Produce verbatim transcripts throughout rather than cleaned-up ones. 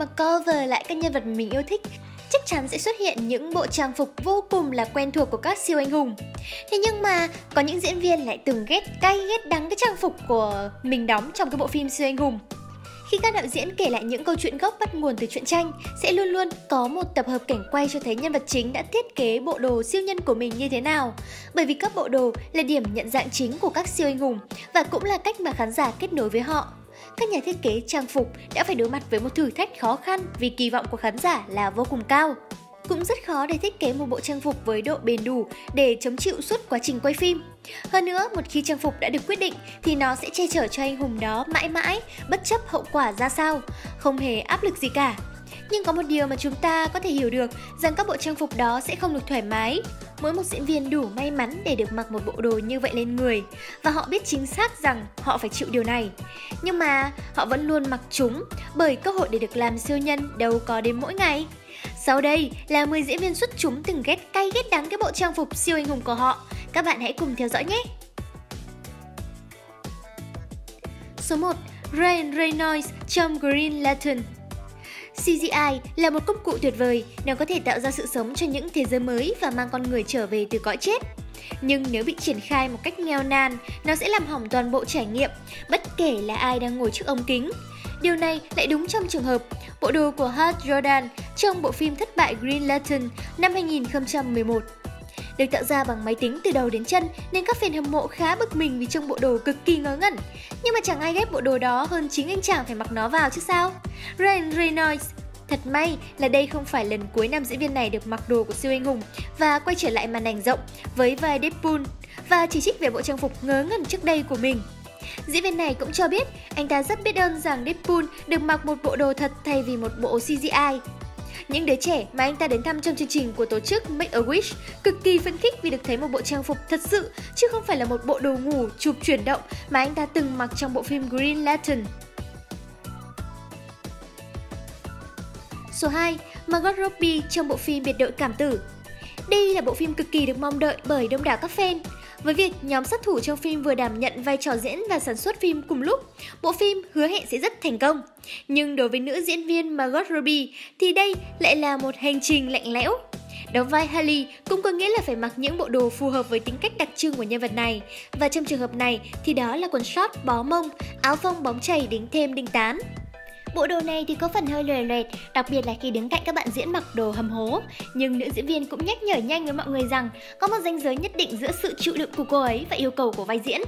mà cover lại các nhân vật mình yêu thích, chắc chắn sẽ xuất hiện những bộ trang phục vô cùng là quen thuộc của các siêu anh hùng. Thế nhưng mà có những diễn viên lại từng ghét cay ghét đắng cái trang phục của mình đóng trong cái bộ phim siêu anh hùng. Khi các đạo diễn kể lại những câu chuyện gốc bắt nguồn từ truyện tranh, sẽ luôn luôn có một tập hợp cảnh quay cho thấy nhân vật chính đã thiết kế bộ đồ siêu nhân của mình như thế nào. Bởi vì các bộ đồ là điểm nhận dạng chính của các siêu anh hùng và cũng là cách mà khán giả kết nối với họ. Các nhà thiết kế trang phục đã phải đối mặt với một thử thách khó khăn vì kỳ vọng của khán giả là vô cùng cao. Cũng rất khó để thiết kế một bộ trang phục với độ bền đủ để chống chịu suốt quá trình quay phim. Hơn nữa, một khi trang phục đã được quyết định thì nó sẽ che chở cho anh hùng đó mãi mãi, bất chấp hậu quả ra sao, không hề áp lực gì cả. Nhưng có một điều mà chúng ta có thể hiểu được rằng các bộ trang phục đó sẽ không được thoải mái. Mỗi một diễn viên đủ may mắn để được mặc một bộ đồ như vậy lên người và họ biết chính xác rằng họ phải chịu điều này. Nhưng mà họ vẫn luôn mặc chúng bởi cơ hội để được làm siêu nhân đâu có đến mỗi ngày. Sau đây là mười diễn viên xuất chúng từng ghét cay ghét đắng cái bộ trang phục siêu anh hùng của họ. Các bạn hãy cùng theo dõi nhé! Số một. Ryan Reynolds trong Green Lantern. xê giê i là một công cụ tuyệt vời, nó có thể tạo ra sự sống cho những thế giới mới và mang con người trở về từ cõi chết. Nhưng nếu bị triển khai một cách nghèo nàn, nó sẽ làm hỏng toàn bộ trải nghiệm, bất kể là ai đang ngồi trước ống kính. Điều này lại đúng trong trường hợp bộ đồ của Hal Jordan trong bộ phim thất bại Green Lantern năm hai nghìn không trăm mười một. Được tạo ra bằng máy tính từ đầu đến chân nên các fan hâm mộ khá bực mình vì trông bộ đồ cực kỳ ngớ ngẩn. Nhưng mà chẳng ai ghép bộ đồ đó hơn chính anh chàng phải mặc nó vào chứ sao? Ryan Reynolds. Thật may là đây không phải lần cuối nam diễn viên này được mặc đồ của siêu anh hùng và quay trở lại màn ảnh rộng với vai Deadpool và chỉ trích về bộ trang phục ngớ ngẩn trước đây của mình. Diễn viên này cũng cho biết anh ta rất biết ơn rằng Deadpool được mặc một bộ đồ thật thay vì một bộ xê giê i. Những đứa trẻ mà anh ta đến thăm trong chương trình của tổ chức Make a Wish cực kỳ phấn khích vì được thấy một bộ trang phục thật sự chứ không phải là một bộ đồ ngủ chụp chuyển động mà anh ta từng mặc trong bộ phim Green Lantern. Số hai. Margot Robbie trong bộ phim Biệt đội cảm tử. Đây là bộ phim cực kỳ được mong đợi bởi đông đảo các fan. Với việc nhóm sát thủ trong phim vừa đảm nhận vai trò diễn và sản xuất phim cùng lúc, bộ phim hứa hẹn sẽ rất thành công. Nhưng đối với nữ diễn viên Margot Robbie thì đây lại là một hành trình lạnh lẽo. Đóng vai Harley cũng có nghĩa là phải mặc những bộ đồ phù hợp với tính cách đặc trưng của nhân vật này. Và trong trường hợp này thì đó là quần short bó mông, áo phông bóng chày đính thêm đinh tán. Bộ đồ này thì có phần hơi lòe loẹt, đặc biệt là khi đứng cạnh các bạn diễn mặc đồ hầm hố. Nhưng nữ diễn viên cũng nhắc nhở nhanh với mọi người rằng có một ranh giới nhất định giữa sự chịu đựng của cô ấy và yêu cầu của vai diễn.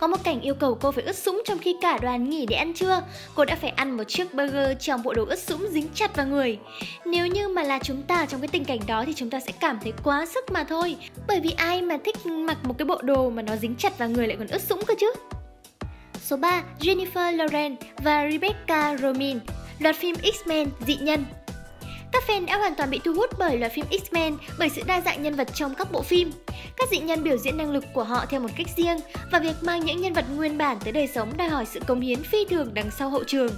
Có một cảnh yêu cầu cô phải ướt sũng trong khi cả đoàn nghỉ để ăn trưa. Cô đã phải ăn một chiếc burger trong bộ đồ ướt sũng dính chặt vào người. Nếu như mà là chúng ta trong cái tình cảnh đó thì chúng ta sẽ cảm thấy quá sức mà thôi. Bởi vì ai mà thích mặc một cái bộ đồ mà nó dính chặt vào người lại còn ướt sũng cơ chứ. Số ba. Jennifer Lawrence và Rebecca Romijn, loạt phim X-Men dị nhân. Các fan đã hoàn toàn bị thu hút bởi loạt phim X-Men bởi sự đa dạng nhân vật trong các bộ phim. Các dị nhân biểu diễn năng lực của họ theo một cách riêng và việc mang những nhân vật nguyên bản tới đời sống đòi hỏi sự cống hiến phi thường đằng sau hậu trường.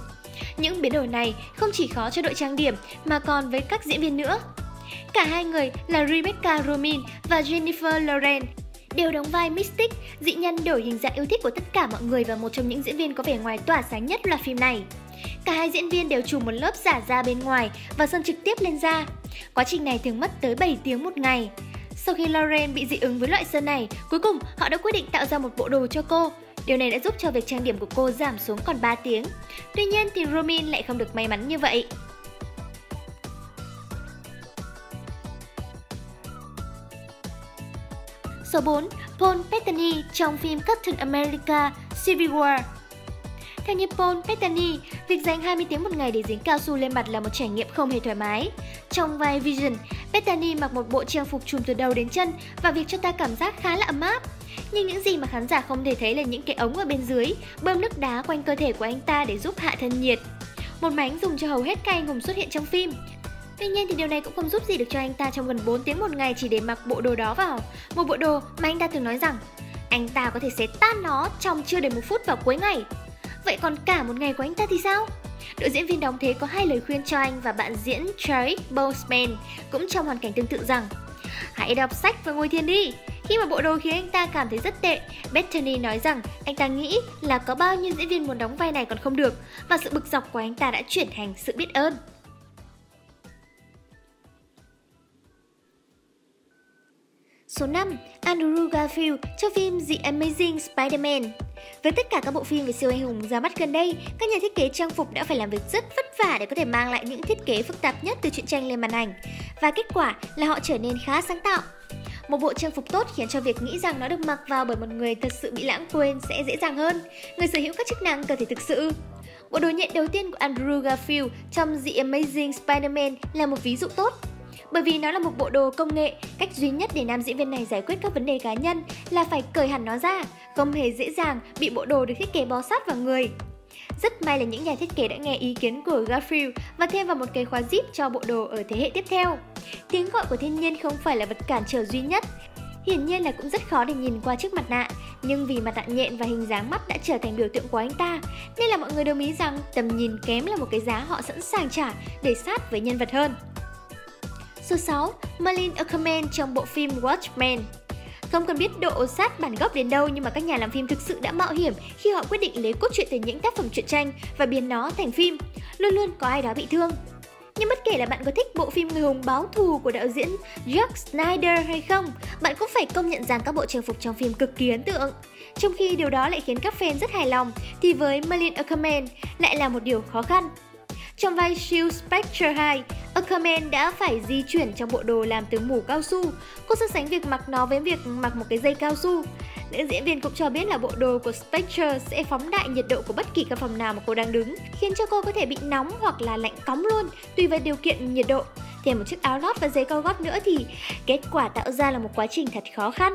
Những biến đổi này không chỉ khó cho đội trang điểm mà còn với các diễn viên nữa. Cả hai người là Rebecca Romijn và Jennifer Lawrence đều đóng vai Mystic, dị nhân đổi hình dạng yêu thích của tất cả mọi người và một trong những diễn viên có vẻ ngoài tỏa sáng nhất loạt phim này. Cả hai diễn viên đều trùm một lớp giả da bên ngoài và sơn trực tiếp lên da. Quá trình này thường mất tới bảy tiếng một ngày. Sau khi Lauren bị dị ứng với loại sơn này, cuối cùng họ đã quyết định tạo ra một bộ đồ cho cô. Điều này đã giúp cho việc trang điểm của cô giảm xuống còn ba tiếng. Tuy nhiên thì Romijn lại không được may mắn như vậy. Số bốn. Paul Bettany trong phim Captain America: Civil War. Theo như Paul Bettany, việc dành hai mươi tiếng một ngày để dính cao su lên mặt là một trải nghiệm không hề thoải mái. Trong vai Vision, Bettany mặc một bộ trang phục trùm từ đầu đến chân và việc cho ta cảm giác khá là ấm áp. Nhưng những gì mà khán giả không thể thấy là những cái ống ở bên dưới bơm nước đá quanh cơ thể của anh ta để giúp hạ thân nhiệt. Một mánh dùng cho hầu hết các anh hùng xuất hiện trong phim. Tuy nhiên thì điều này cũng không giúp gì được cho anh ta trong gần bốn tiếng một ngày chỉ để mặc bộ đồ đó vào. Một bộ đồ mà anh ta từng nói rằng anh ta có thể xé tan nó trong chưa đến một phút vào cuối ngày. Vậy còn cả một ngày của anh ta thì sao? Đội diễn viên đóng thế có hai lời khuyên cho anh và bạn diễn Chadwick Boseman cũng trong hoàn cảnh tương tự rằng hãy đọc sách và ngồi thiền đi. Khi mà bộ đồ khiến anh ta cảm thấy rất tệ, Bettany nói rằng anh ta nghĩ là có bao nhiêu diễn viên muốn đóng vai này còn không được, và sự bực dọc của anh ta đã chuyển thành sự biết ơn. Số năm. Andrew Garfield cho phim The Amazing Spider-Man. Với tất cả các bộ phim về siêu anh hùng ra mắt gần đây, các nhà thiết kế trang phục đã phải làm việc rất vất vả để có thể mang lại những thiết kế phức tạp nhất từ truyện tranh lên màn ảnh. Và kết quả là họ trở nên khá sáng tạo. Một bộ trang phục tốt khiến cho việc nghĩ rằng nó được mặc vào bởi một người thật sự bị lãng quên sẽ dễ dàng hơn. Người sở hữu các chức năng cần thể thực sự. Bộ đồ nhện đầu tiên của Andrew Garfield trong The Amazing Spider-Man là một ví dụ tốt. Bởi vì nó là một bộ đồ công nghệ, cách duy nhất để nam diễn viên này giải quyết các vấn đề cá nhân là phải cởi hẳn nó ra, không hề dễ dàng bị bộ đồ được thiết kế bó sát vào người. Rất may là những nhà thiết kế đã nghe ý kiến của Garfield và thêm vào một cái khóa zip cho bộ đồ ở thế hệ tiếp theo. Tiếng gọi của thiên nhiên không phải là vật cản trở duy nhất. Hiển nhiên là cũng rất khó để nhìn qua chiếc mặt nạ, nhưng vì mặt nạ nhện và hình dáng mắt đã trở thành biểu tượng của anh ta, nên là mọi người đồng ý rằng tầm nhìn kém là một cái giá họ sẵn sàng trả để sát với nhân vật hơn. Số sáu. Malin Akerman trong bộ phim Watchmen. Không cần biết độ sát bản gốc đến đâu nhưng mà các nhà làm phim thực sự đã mạo hiểm khi họ quyết định lấy cốt truyện từ những tác phẩm truyện tranh và biến nó thành phim. Luôn luôn có ai đó bị thương. Nhưng bất kể là bạn có thích bộ phim Người hùng báo thù của đạo diễn Zack Snyder hay không, bạn cũng phải công nhận rằng các bộ trang phục trong phim cực kỳ ấn tượng. Trong khi điều đó lại khiến các fan rất hài lòng, thì với Malin Akerman lại là một điều khó khăn. Trong vai siêu Spectre hai, Akerman đã phải di chuyển trong bộ đồ làm từ mủ cao su. Cô so sánh việc mặc nó với việc mặc một cái dây cao su. Nữ diễn viên cũng cho biết là bộ đồ của Spectre sẽ phóng đại nhiệt độ của bất kỳ căn phòng nào mà cô đang đứng, khiến cho cô có thể bị nóng hoặc là lạnh cóng luôn, tùy vào điều kiện nhiệt độ. Thêm một chiếc áo lót và giày cao gót nữa thì kết quả tạo ra là một quá trình thật khó khăn.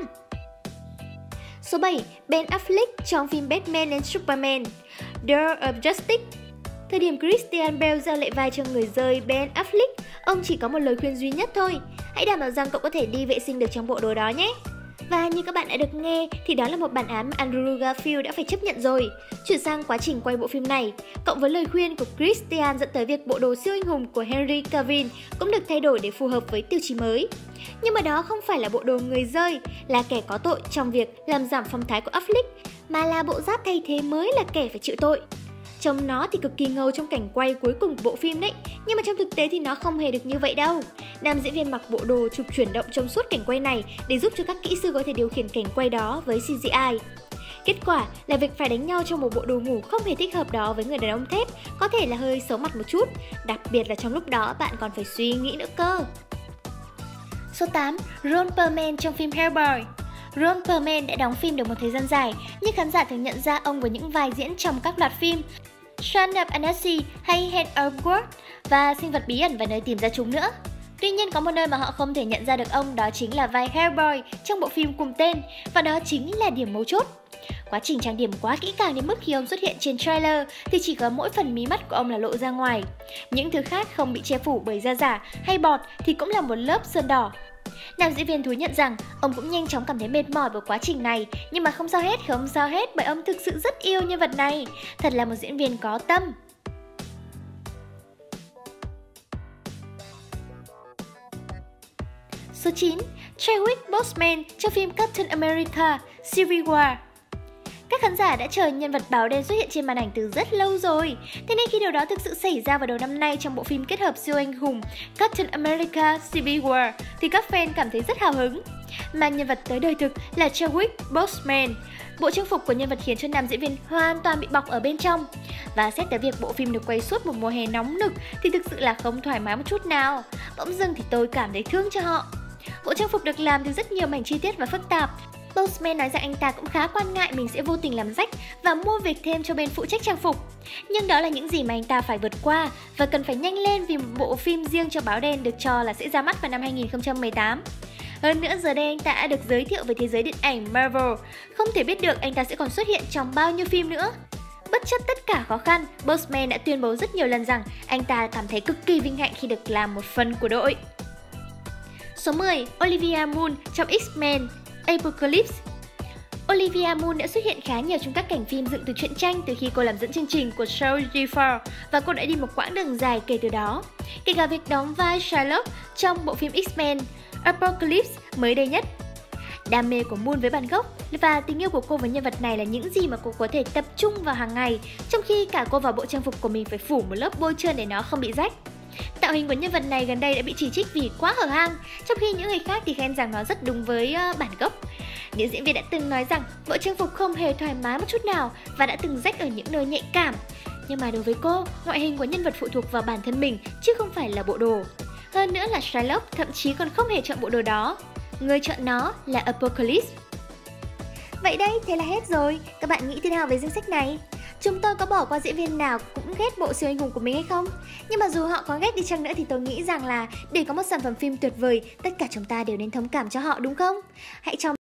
Số bảy. Ben Affleck trong phim Batman and Superman Dawn of Justice. Thời điểm Christian Bale giao lại vai cho người rơi Ben Affleck, ông chỉ có một lời khuyên duy nhất thôi. Hãy đảm bảo rằng cậu có thể đi vệ sinh được trong bộ đồ đó nhé. Và như các bạn đã được nghe thì đó là một bản án mà Andrew Garfield đã phải chấp nhận rồi. Chuyển sang quá trình quay bộ phim này, cộng với lời khuyên của Christian dẫn tới việc bộ đồ siêu anh hùng của Henry Cavill cũng được thay đổi để phù hợp với tiêu chí mới. Nhưng mà đó không phải là bộ đồ người rơi, là kẻ có tội trong việc làm giảm phong thái của Affleck, mà là bộ giáp thay thế mới là kẻ phải chịu tội. Trông nó thì cực kỳ ngầu trong cảnh quay cuối cùng của bộ phim đấy, nhưng mà trong thực tế thì nó không hề được như vậy đâu. Nam diễn viên mặc bộ đồ chụp chuyển động trong suốt cảnh quay này để giúp cho các kỹ sư có thể điều khiển cảnh quay đó với xê giê i. Kết quả là việc phải đánh nhau trong một bộ đồ ngủ không hề thích hợp đó với người đàn ông thép có thể là hơi xấu mặt một chút, đặc biệt là trong lúc đó bạn còn phải suy nghĩ nữa cơ. Số tám. Ron Perlman trong phim Hellboy. Ron Perlman đã đóng phim được một thời gian dài, nhưng khán giả thường nhận ra ông với những vai diễn trong các loạt phim Shaun of the Dead hay Head of War và Sinh vật bí ẩn và nơi tìm ra chúng nữa. Tuy nhiên có một nơi mà họ không thể nhận ra được ông, đó chính là vai Hellboy trong bộ phim cùng tên, và đó chính là điểm mấu chốt. Quá trình trang điểm quá kỹ càng đến mức khi ông xuất hiện trên trailer thì chỉ có mỗi phần mí mắt của ông là lộ ra ngoài. Những thứ khác không bị che phủ bởi da giả hay bọt thì cũng là một lớp sơn đỏ. Nam diễn viên thú nhận rằng ông cũng nhanh chóng cảm thấy mệt mỏi bởi quá trình này, nhưng mà không sao hết, không sao hết bởi ông thực sự rất yêu nhân vật này. Thật là một diễn viên có tâm. Số chín. Chadwick Boseman trong phim Captain America: Civil War. Các khán giả đã chờ nhân vật báo đen xuất hiện trên màn ảnh từ rất lâu rồi. Thế nên khi điều đó thực sự xảy ra vào đầu năm nay trong bộ phim kết hợp siêu anh hùng Captain America Civil War thì các fan cảm thấy rất hào hứng. Mà nhân vật tới đời thực là Chadwick Boseman. Bộ trang phục của nhân vật khiến cho nam diễn viên hoàn toàn bị bọc ở bên trong. Và xét tới việc bộ phim được quay suốt một mùa hè nóng nực thì thực sự là không thoải mái một chút nào. Bỗng dưng thì tôi cảm thấy thương cho họ. Bộ trang phục được làm từ rất nhiều mảnh chi tiết và phức tạp. Boseman nói rằng anh ta cũng khá quan ngại mình sẽ vô tình làm rách và mua việc thêm cho bên phụ trách trang phục. Nhưng đó là những gì mà anh ta phải vượt qua và cần phải nhanh lên vì một bộ phim riêng cho báo đen được cho là sẽ ra mắt vào năm hai nghìn không trăm mười tám. Hơn nữa giờ đây anh ta đã được giới thiệu với thế giới điện ảnh Marvel, không thể biết được anh ta sẽ còn xuất hiện trong bao nhiêu phim nữa. Bất chấp tất cả khó khăn, Boseman đã tuyên bố rất nhiều lần rằng anh ta cảm thấy cực kỳ vinh hạnh khi được làm một phần của đội. Số mười. Olivia Munn trong X-Men Apocalypse. Olivia Munn đã xuất hiện khá nhiều trong các cảnh phim dựng từ truyện tranh từ khi cô làm dẫn chương trình của show G bốn và cô đã đi một quãng đường dài kể từ đó. Kể cả việc đóng vai Sherlock trong bộ phim X-Men Apocalypse mới đây nhất. Đam mê của Moon với bản gốc và tình yêu của cô với nhân vật này là những gì mà cô có thể tập trung vào hàng ngày, trong khi cả cô và bộ trang phục của mình phải phủ một lớp bôi trơn để nó không bị rách. Tạo hình của nhân vật này gần đây đã bị chỉ trích vì quá hở hang, trong khi những người khác thì khen rằng nó rất đúng với bản gốc. Nữ diễn viên đã từng nói rằng bộ trang phục không hề thoải mái một chút nào và đã từng rách ở những nơi nhạy cảm. Nhưng mà đối với cô, ngoại hình của nhân vật phụ thuộc vào bản thân mình chứ không phải là bộ đồ. Hơn nữa là Shylock thậm chí còn không hề chọn bộ đồ đó. Người chọn nó là Apocalypse. Vậy đây, thế là hết rồi. Các bạn nghĩ thế nào về danh sách này? Chúng tôi có bỏ qua diễn viên nào cũng ghét bộ siêu anh hùng của mình hay không? Nhưng mà dù họ có ghét đi chăng nữa thì tôi nghĩ rằng là để có một sản phẩm phim tuyệt vời, tất cả chúng ta đều nên thông cảm cho họ, đúng không? Hãy cho